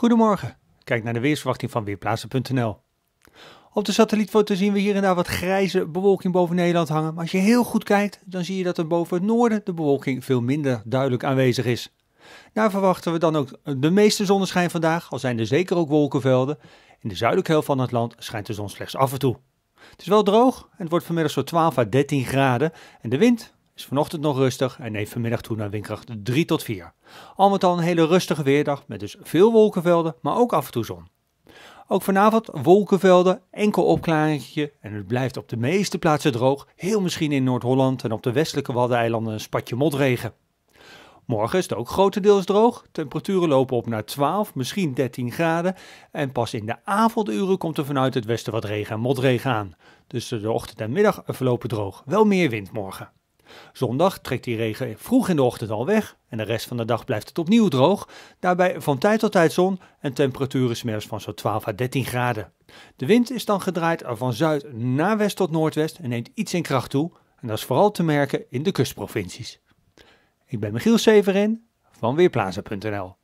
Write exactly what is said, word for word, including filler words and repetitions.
Goedemorgen, kijk naar de weersverwachting van Weerplaza punt n l. Op de satellietfoto zien we hier en daar wat grijze bewolking boven Nederland hangen, maar als je heel goed kijkt, dan zie je dat er boven het noorden de bewolking veel minder duidelijk aanwezig is. Daar verwachten we dan ook de meeste zonneschijn vandaag, al zijn er zeker ook wolkenvelden. In de zuidelijke helft van het land schijnt de zon slechts af en toe. Het is wel droog en het wordt vanmiddag zo'n twaalf à dertien graden en de wind is vanochtend nog rustig en neemt vanmiddag toe naar windkracht drie tot vier. Al met al een hele rustige weerdag met dus veel wolkenvelden, maar ook af en toe zon. Ook vanavond wolkenvelden, enkel opklaringetje en het blijft op de meeste plaatsen droog. Heel misschien in Noord-Holland en op de westelijke Waddeneilanden een spatje motregen. Morgen is het ook grotendeels droog. Temperaturen lopen op naar twaalf, misschien dertien graden. En pas in de avonduren komt er vanuit het westen wat regen en motregen aan. Dus de ochtend en middag verlopen droog. Wel meer wind morgen. Zondag trekt die regen vroeg in de ochtend al weg en de rest van de dag blijft het opnieuw droog. Daarbij van tijd tot tijd zon en temperaturen 's middags van zo'n twaalf à dertien graden. De wind is dan gedraaid van zuid naar west tot noordwest en neemt iets in kracht toe. En dat is vooral te merken in de kustprovincies. Ik ben Michiel Severin van Weerplaza punt n l.